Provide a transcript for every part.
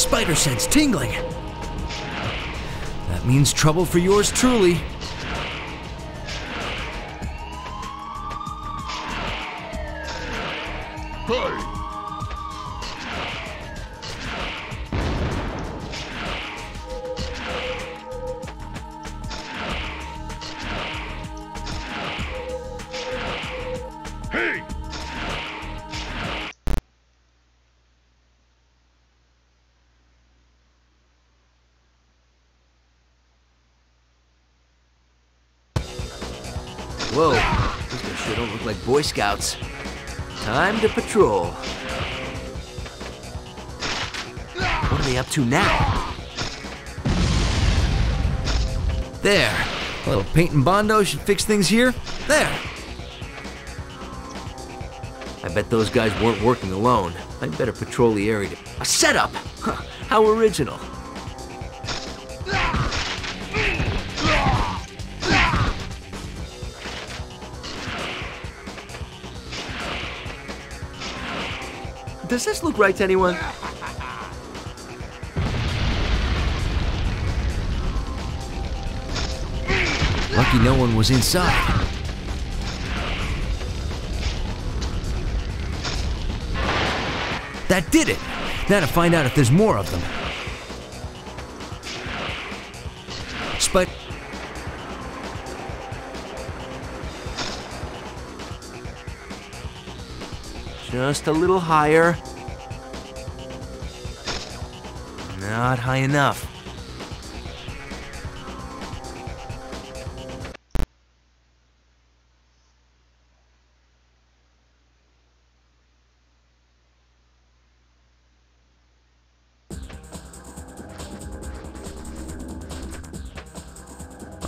Spider sense tingling. That means trouble for yours truly. Whoa, these sure don't look like Boy Scouts. Time to patrol. What are they up to now? There, a little paint and Bondo should fix things here. There. I bet those guys weren't working alone. I'd better patrol the area. A setup! Huh, how original. Does this look right to anyone? Lucky no one was inside. That did it! Now to find out if there's more of them. But just a little higher. Not high enough.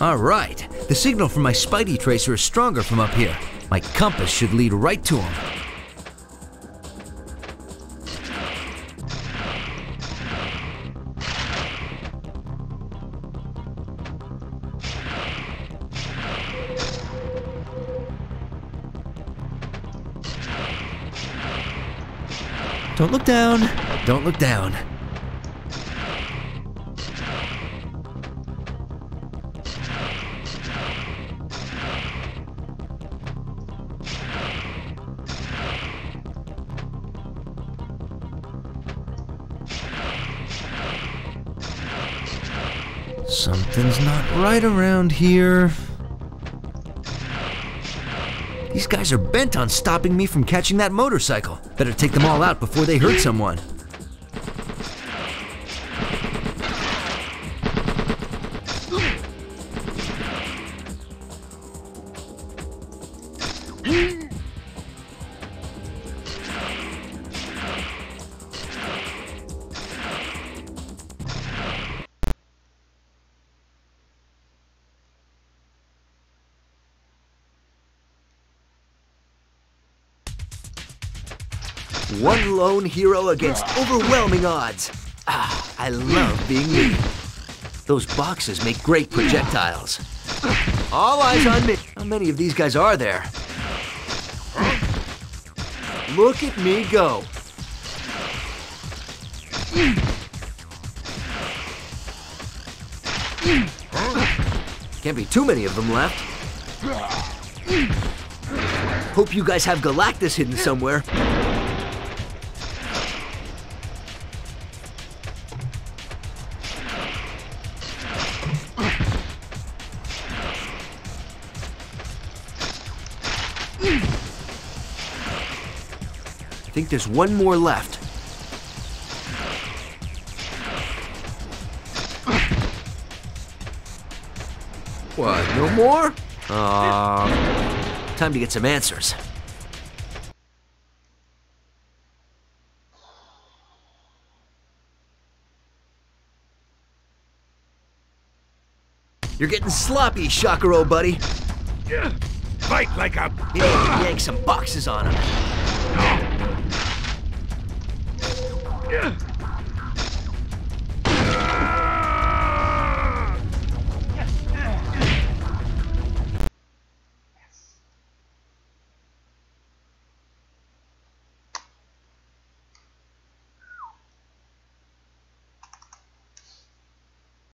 All right, the signal from my Spidey tracer is stronger from up here. My compass should lead right to him. Don't look down, don't look down. Something's not right around here. These guys are bent on stopping me from catching that motorcycle. Better take them all out before they hurt someone. One lone hero against overwhelming odds. Ah, I love being me. Those boxes make great projectiles. All eyes on me. How many of these guys are there? Look at me go. Can't be too many of them left. Hope you guys have Galactus hidden somewhere. I think there's one more left. What, no more? Time to get some answers. You're getting sloppy, Shockero, buddy. Fight like a... You need to yank some boxes on him. Yeah.